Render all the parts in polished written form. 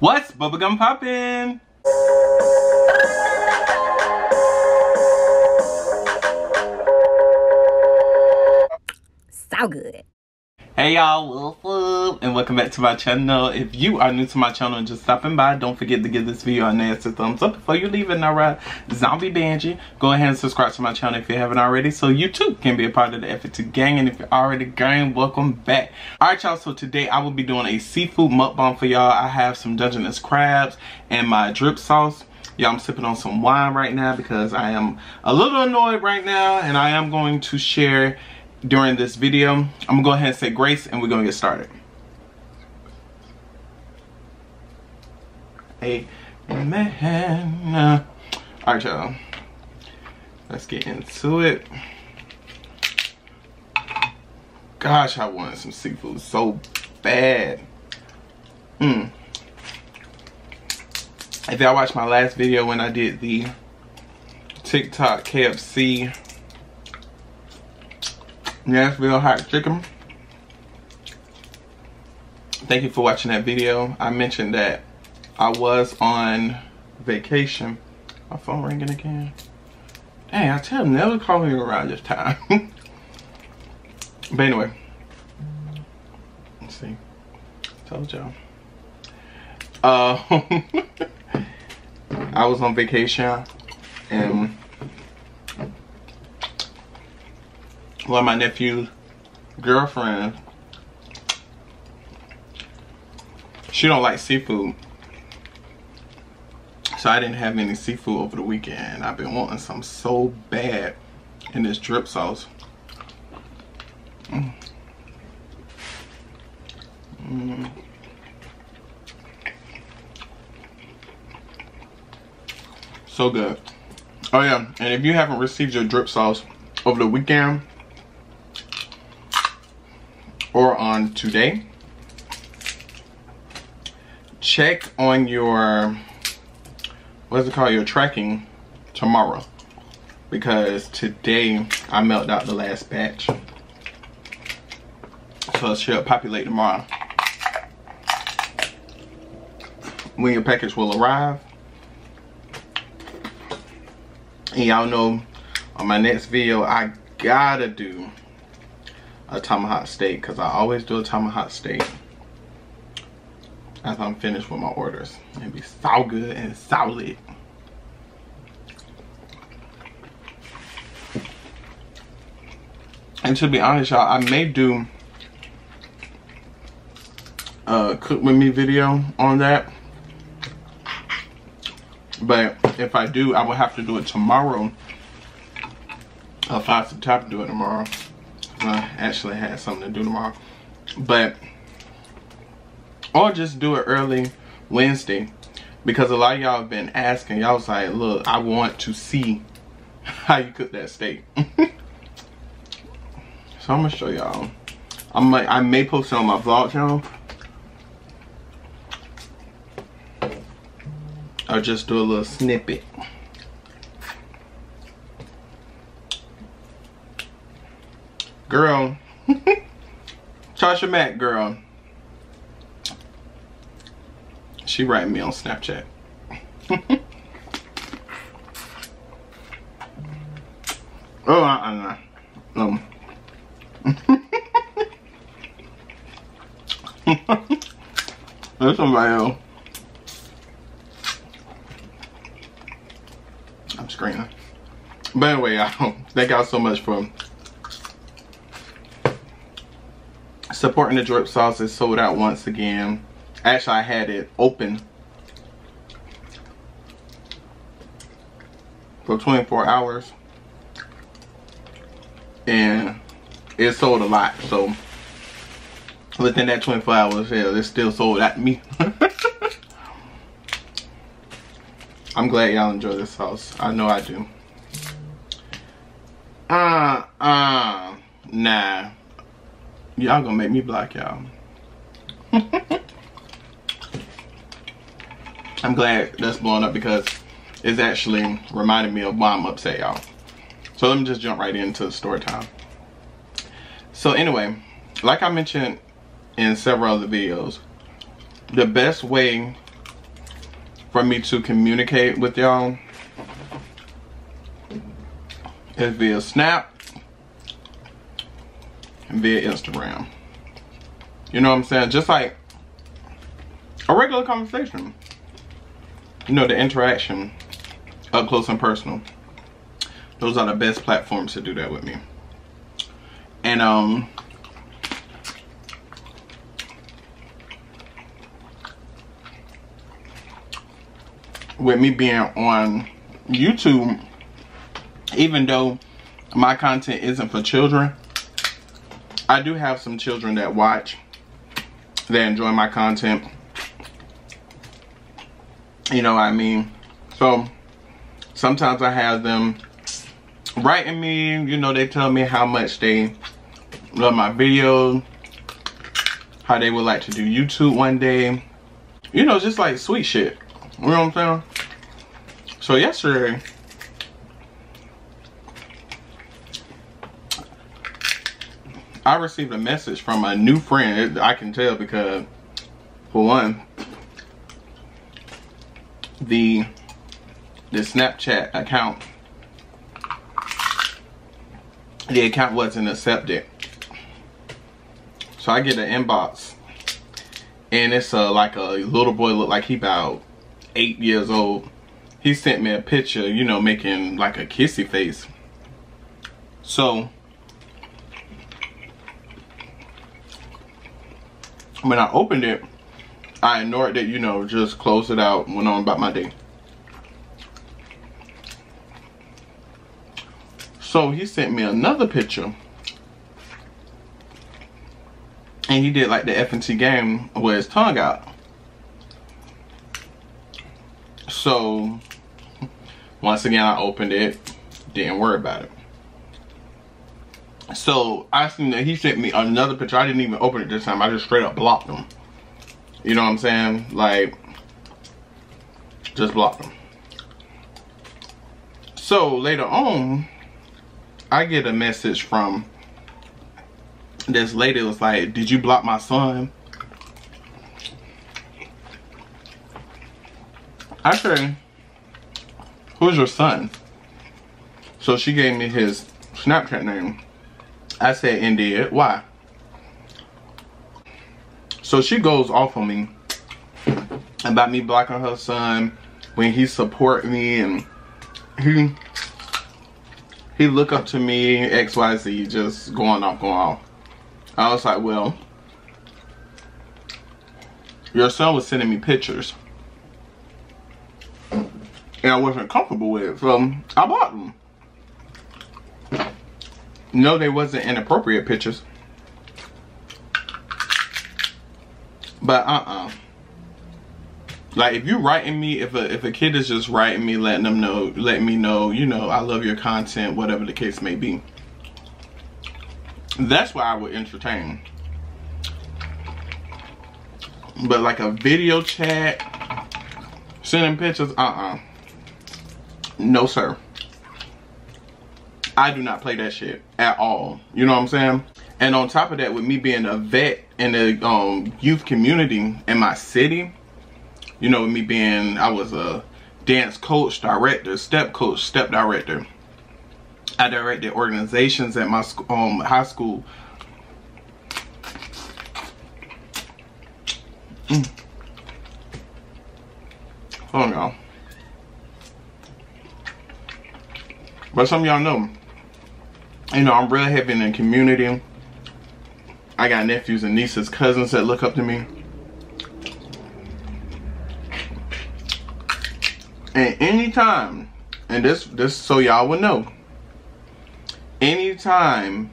What's Bubba Gum Poppin'? So good. Hey y'all, what's up? And welcome back to my channel. If you are new to my channel and just stopping by, don't forget to give this video a nasty thumbs up. Before you leave and I ride Zombie Banji, go ahead and subscribe to my channel if you haven't already, so you too can be a part of the F2 gang. And if you're already gang, welcome back. Alright y'all, so today I will be doing a seafood mukbang for y'all. I have some Dungeness crabs and my drip sauce. Y'all, I'm sipping on some wine right now because I am a little annoyed right now, and I am going to share during this video. I'm gonna go ahead and say grace and we're gonna get started. Amen. Alright y'all, let's get into it. Gosh, I wanted some seafood so bad. If y'all watched my last video when I did the TikTok KFC Nashville hot chicken, thank you for watching that video. I mentioned that I was on vacation. My phone ringing again. Dang, I tell them never call me around this time. But anyway, let's see. Told y'all. I was on vacation and one of my nephew's girlfriend, she don't like seafood, so I didn't have any seafood over the weekend. I've been wanting some so bad in this drip sauce. So good. Oh yeah, and if you haven't received your drip sauce over the weekend or on today, check on your, what's it called, your tracking tomorrow, because today I melted out the last batch, so it should populate tomorrow when your package will arrive. And y'all know on my next video I gotta do a tomahawk steak, because I always do a tomahawk steak as I'm finished with my orders. It'd be so good and solid. And to be honest y'all, I may do a cook with me video on that, but if I do, I will have to do it tomorrow. I'll find some time to do it tomorrow. I actually had something to do tomorrow, but or just do it early Wednesday, because a lot of y'all have been asking. Y'all was like, look, I want to see how you cook that steak. So I'm gonna show y'all. I'm like, I may post it on my vlog channel or just do a little snippet. Girl, Tasha Mac, girl, she writing me on Snapchat. Oh, no. That's somebody else. I'm screaming. But anyway, y'all, thank y'all so much for supporting the drip sauce. Is sold out once again. Actually, I had it open for 24 hours and it sold a lot. So within that 24 hours, yeah, it still sold at me. I'm glad y'all enjoy this sauce. I know I do. Nah. Y'all gonna make me block y'all. I'm glad that's blowing up because it's actually reminding me of why I'm upset, y'all. So let me just jump right into the story time. So anyway, like I mentioned in several other videos, the best way for me to communicate with y'all is via Snap and via Instagram. You know what I'm saying? Just like a regular conversation. You know, the interaction up close and personal. Those are the best platforms to do that with me. And with me being on YouTube, even though my content isn't for children, I do have some children that watch, that enjoy my content. You know what I mean? So sometimes I have them writing me, you know, they tell me how much they love my videos, how they would like to do YouTube one day. You know, just like sweet shit. You know what I'm saying? So yesterday, I received a message from a new friend. I can tell because, for one, the Snapchat account, the account wasn't accepted. So I get an inbox, and it's like a little boy, look like he about 8 years old. He sent me a picture, you know, making like a kissy face. So when I opened it, I ignored it, you know, just closed it out, went on about my day. So he sent me another picture, and he did like the FNT game with his tongue out. So once again, I opened it, didn't worry about it. So I seen that he sent me another picture. I didn't even open it this time. I just straight up blocked him. You know what I'm saying? Like, just blocked him. So later on, I get a message from this lady. It was like, "Did you block my son?" I said, "Who's your son?" So she gave me his Snapchat name. I said, "Indeed, why?" So she goes off on me about me blocking her son when he support me and he look up to me, XYZ, just going off. I was like, well, your son was sending me pictures, and I wasn't comfortable with it, so I bought them. No, they wasn't inappropriate pictures, but like, if you writing me, if a kid is just writing me, letting them know, let me know, you know, I love your content, whatever the case may be, that's why I would entertain. But like a video chat, sending pictures, no sir, I do not play that shit at all. You know what I'm saying? And on top of that, with me being a vet in the youth community in my city, you know, with me being, I was a dance coach, director, step coach, step director. I directed organizations at my high school. Oh no. But some of y'all know, you know, I'm real heavy in the community. I got nephews and nieces, cousins that look up to me. And anytime, and this so y'all would know, anytime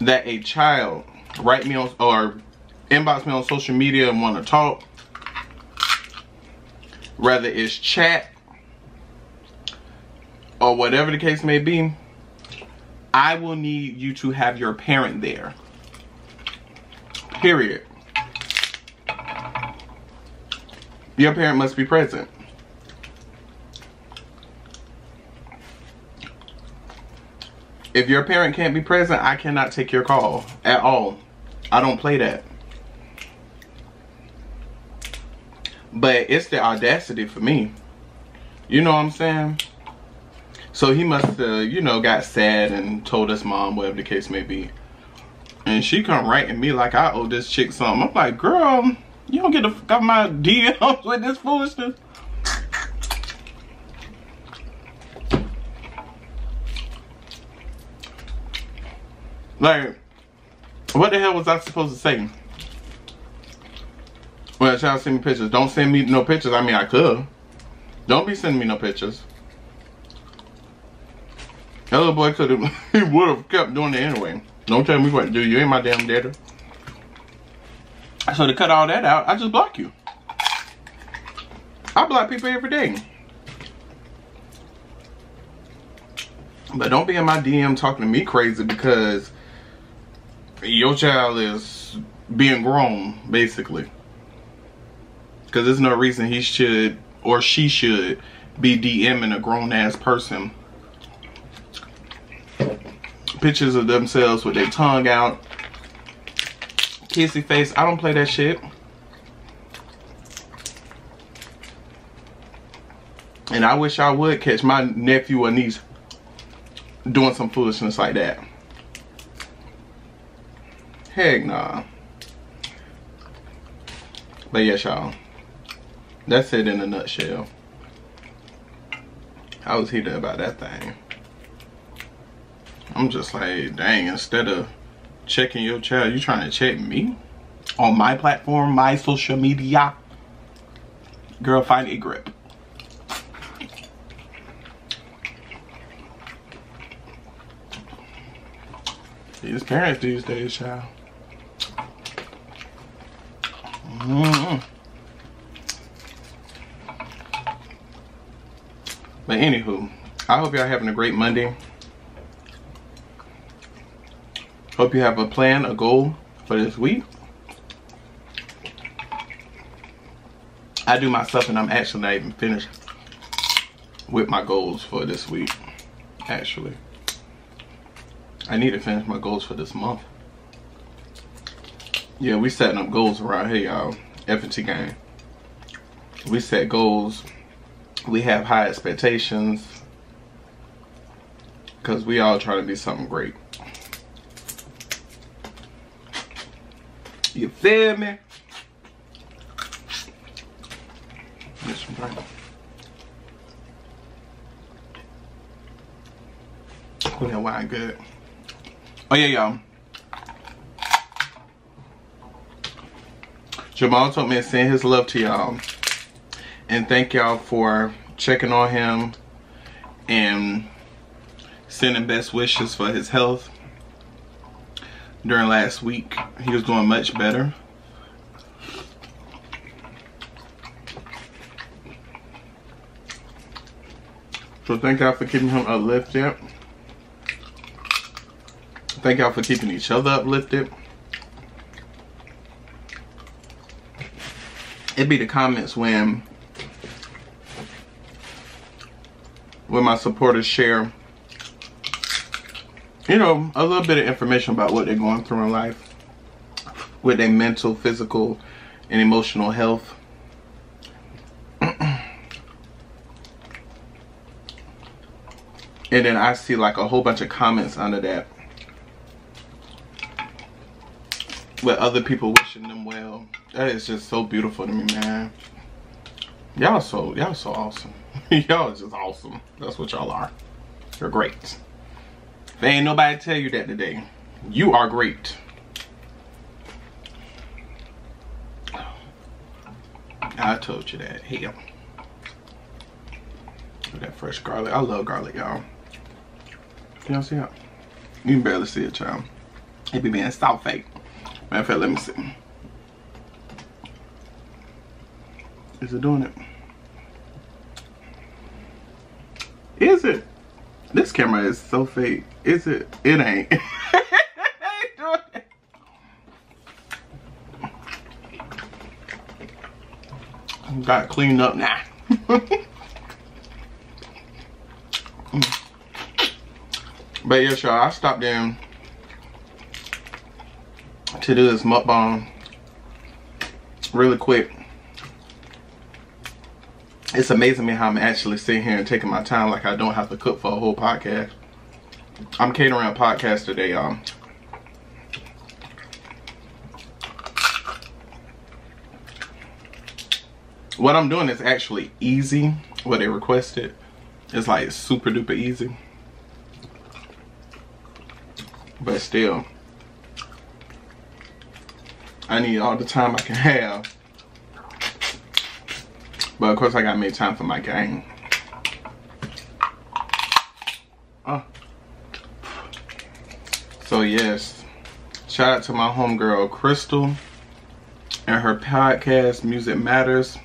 that a child write me on or inbox me on social media and want to talk, whether it's chat or whatever the case may be, I will need you to have your parent there. Period. Your parent must be present. If your parent can't be present, I cannot take your call at all. I don't play that. But it's the audacity for me. You know what I'm saying? So he must have, you know, got sad and told his mom, whatever the case may be. And she come right at me like I owe this chick something. I'm like, girl, you don't get the fuck out my DMs with this foolishness. Like, what the hell was I supposed to say? Well, y'all send me pictures. Don't send me no pictures. I mean, I could. Don't be sending me no pictures. That little boy could have, he would have kept doing it anyway. Don't tell me what to do. You ain't my damn daddy. So to cut all that out, I just block you. I block people every day. But don't be in my DM talking to me crazy because your child is being grown, basically. Because there's no reason he should or she should be DMing a grown-ass person. Pictures of themselves with their tongue out. Kissy face. I don't play that shit. And I wish I would catch my nephew or niece doing some foolishness like that. Heck nah. But yes, y'all. That's it in a nutshell. I was heated about that thing. I'm just like, dang, instead of checking your child, you trying to check me? On my platform, my social media? Girl, find a grip. These parents these days, child. Mm-hmm. But anywho, I hope y'all having a great Monday. Hope you have a plan, a goal for this week. I do myself, and I'm actually not even finished with my goals for this week. Actually, I need to finish my goals for this month. Yeah, we setting up goals around here, y'all. FNT game. We set goals. We have high expectations because we all try to be something great. You feel me? Get some drink. Oh, that wine good. Oh yeah, y'all. Jamal told me to send his love to y'all and thank y'all for checking on him and sending best wishes for his health. During last week, he was doing much better. So thank y'all for keeping him uplifted. Thank y'all for keeping each other uplifted. It'd be the comments when my supporters share, you know, a little bit of information about what they're going through in life with their mental, physical, and emotional health. And then I see like a whole bunch of comments under that with other people wishing them well. That is just so beautiful to me, man. Y'all so awesome. Y'all just awesome. That's what y'all are. You're great. There ain't nobody tell you that today. You are great. I told you that. Hell. Look at that fresh garlic. I love garlic, y'all. Can y'all see that? You can barely see it, child. It be being so fake. Matter of fact, let me see. Is it doing it? Is it? This camera is so fake. Is it? It ain't. It ain't doing it. Got cleaned up now. But yes, y'all, I stopped in to do this mukbang really quick. it's amazing me how I'm actually sitting here and taking my time, like I don't have to cook for a whole podcast. I'm catering a podcast today, y'all. What I'm doing is actually easy. What they requested is like super duper easy. But still, I need all the time I can have. But of course I gotta make time for my gang. So yes, shout out to my homegirl Crystal and her podcast Music Matters.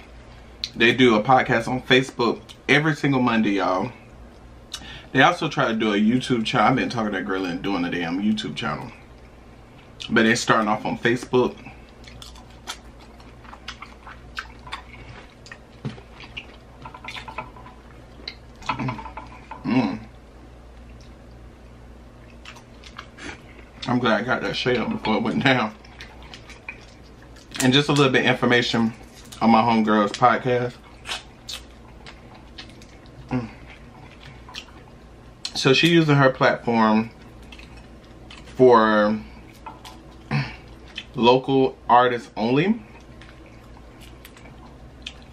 They do a podcast on Facebook every single Monday, y'all. They also try to do a YouTube channel. I've been talking to that girl and doing a damn YouTube channel. But they're starting off on Facebook. I'm glad I got that shade up before it went down. And just a little bit of information on my homegirls podcast. So she using her platform for local artists only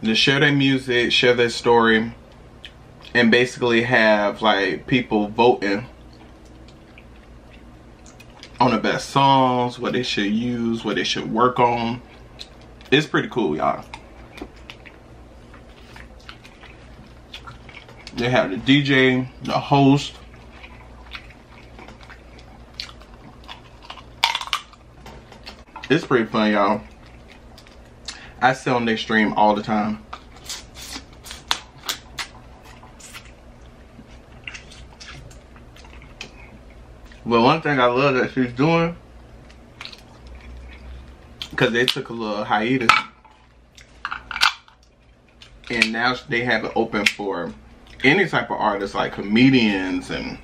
to share their music, share their story, and basically have like people voting on the best songs, what they should use, what they should work on. It's pretty cool, y'all. They have the DJ, the host, it's pretty fun, y'all. I sit on their stream all the time. But one thing I love that she's doing, because they took a little hiatus, and now they have it open for any type of artists, like comedians, and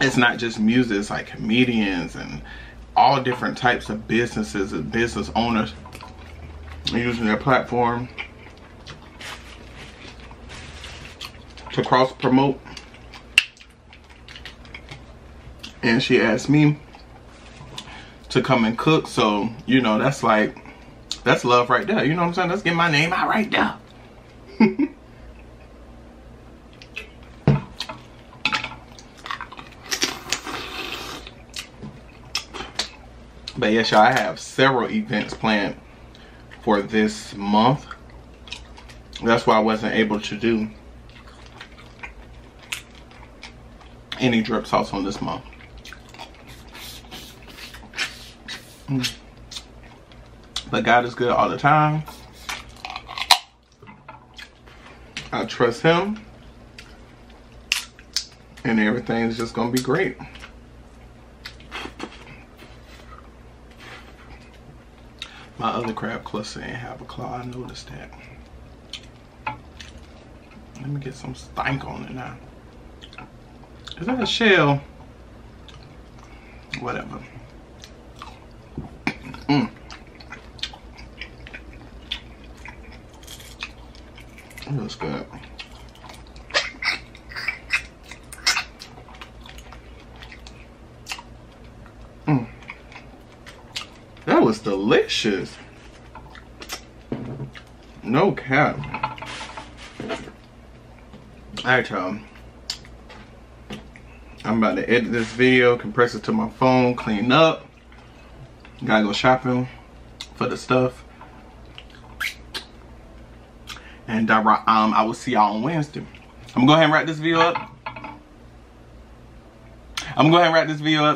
it's not just music, it's like comedians and all different types of businesses and business owners using their platform to cross promote. And she asked me to come and cook, so you know, that's like, that's love right there, you know what I'm saying? Let's get my name out right there. But yes, y'all, I have several events planned for this month. That's why I wasn't able to do any drip sauce on this month. But God is good all the time. I trust Him. And everything's just going to be great. My other crab cluster ain't have a claw. I noticed that. Let me get some stank on it now. Is that a shell? Whatever. It looks good. That was delicious. No cap. Alright, y'all. I'm about to edit this video, compress it to my phone, clean up. Gotta go shopping for the stuff. And I will see y'all on Wednesday. I'm gonna go ahead and wrap this video up.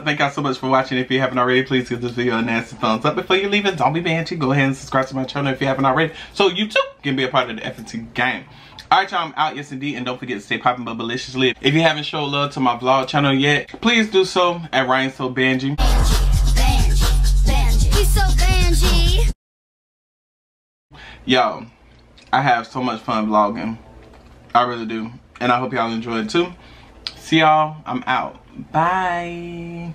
Thank y'all so much for watching. If you haven't already, please give this video a nasty thumbs up. Before you leave it, Zombie Banji, go ahead and subscribe to my channel if you haven't already, so you too can be a part of the FNT game. Alright, y'all, I'm out. Yes, indeed. And don't forget to stay popping bubblelicious. If you haven't showed love to my vlog channel yet, please do so at RyanSoBangee. He's so Banji. Yo, I have so much fun vlogging. I really do. And I hope y'all enjoy it too. See y'all. I'm out. Bye.